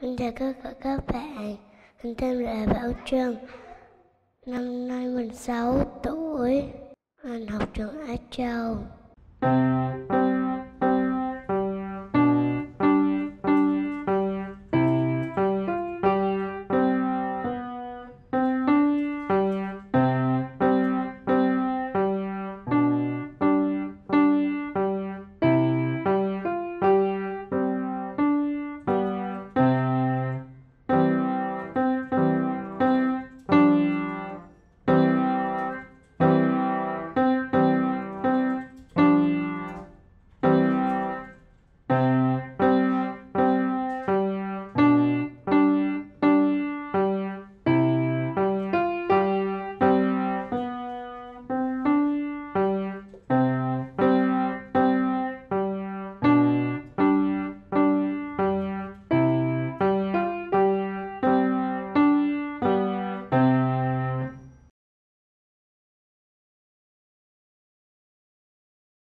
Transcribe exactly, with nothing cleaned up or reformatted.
Xin chào các, các bạn, mình tên là Bảo Trương, năm nay mình sáu tuổi, mình học trường Á Châu.